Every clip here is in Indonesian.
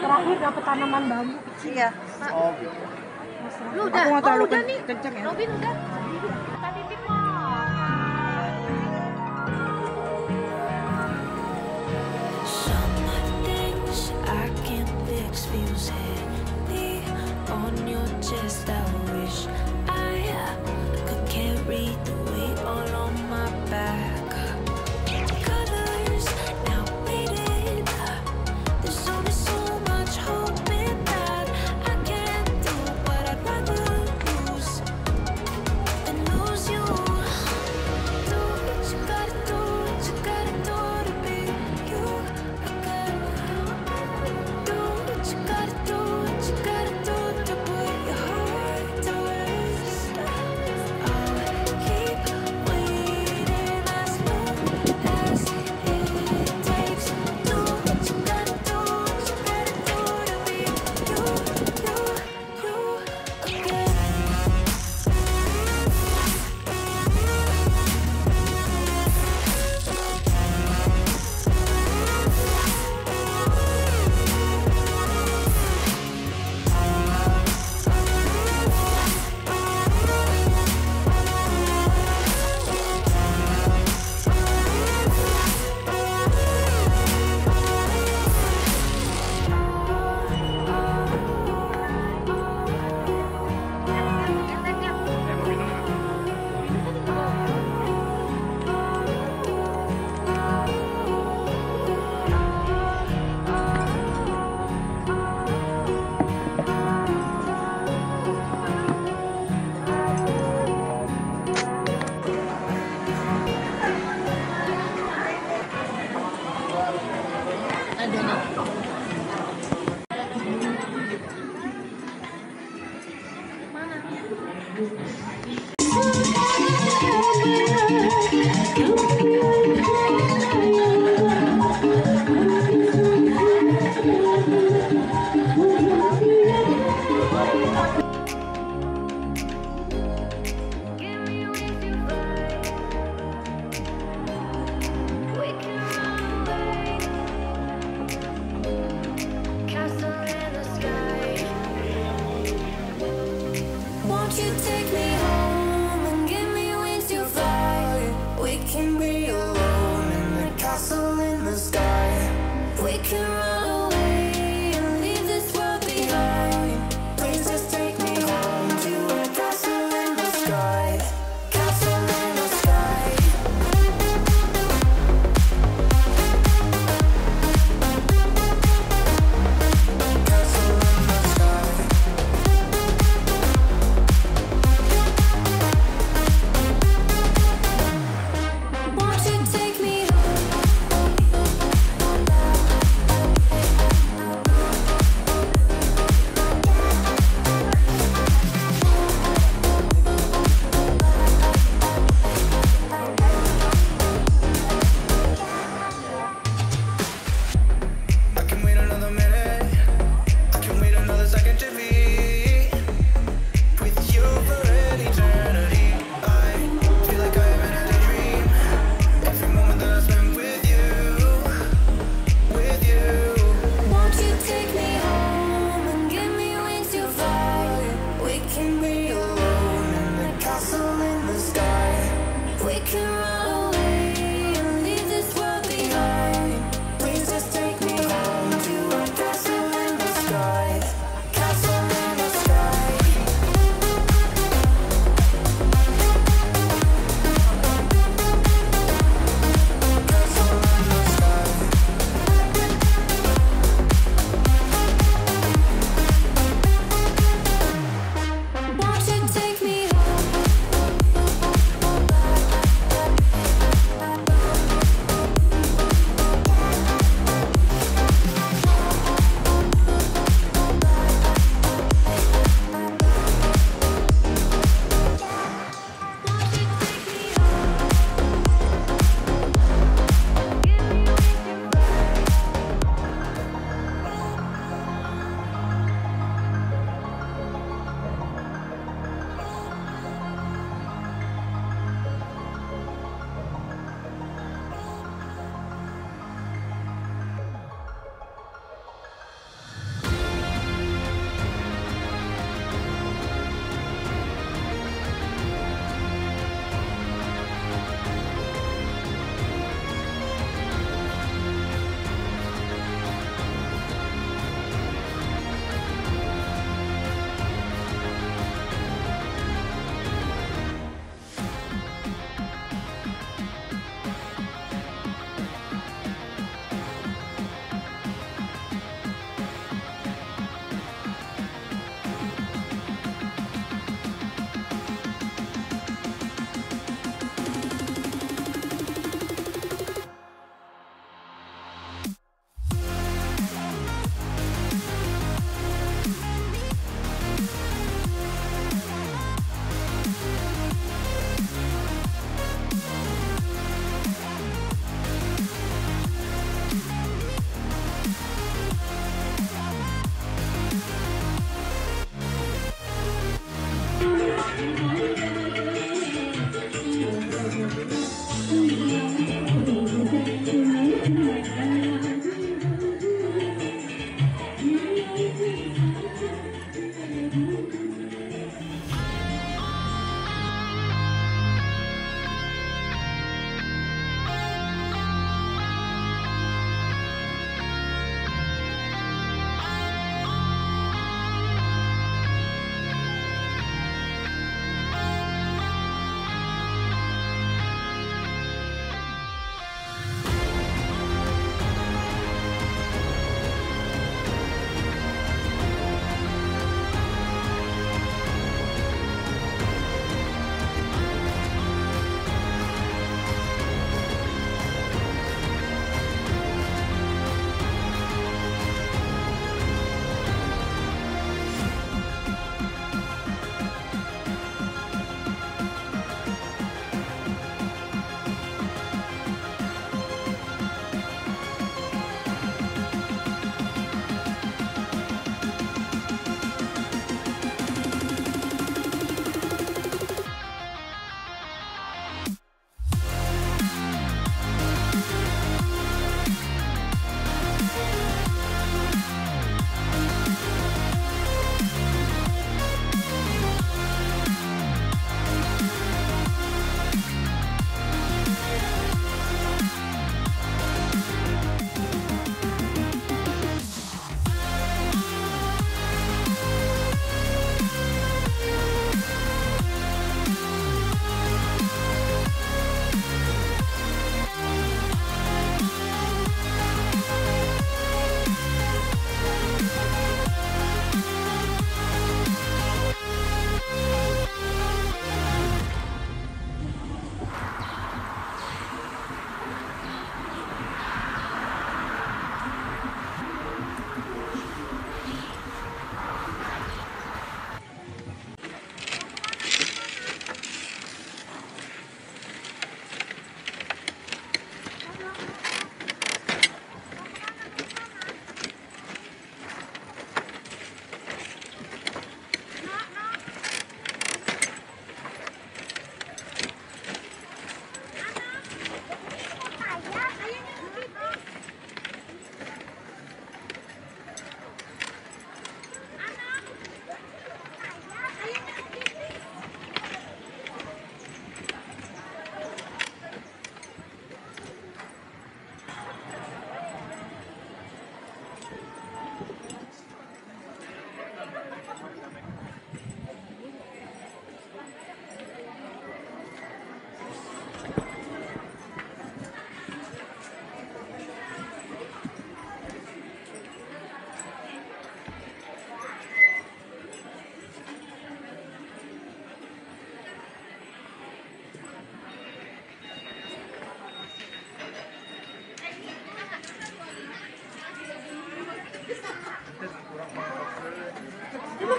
Terakhir dapat tanaman bambu kecil. Iya. Oh gitu. Lu udah, aku terlalu kenceng ya. Robin udah. Tadi tipe.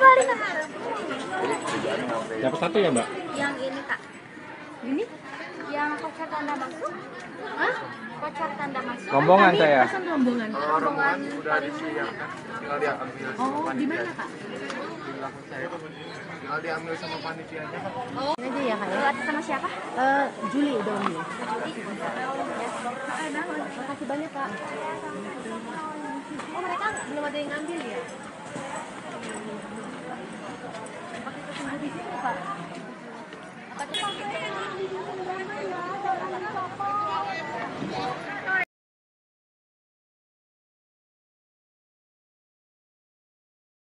paling mahal. Dapat satu ya, Mbak? Yang ini, Kak. Ini? Yang voucher tanda masuk. Hah? Voucher tanda masuk. Rombongan saya. Pesan rombongan. Oh, rombongan sudah disediakan. Tinggal diambil. Oh, di mana, Kak? Tinggal diambil sama panitianya, Kak. Oh. Ini aja ya, Kak. Atas sama siapa? Juli udah ambil. Terima kasih banyak, Kak. Oh, mereka belum ada yang ngambil ya? Pakai kesempatan di sini, Pak.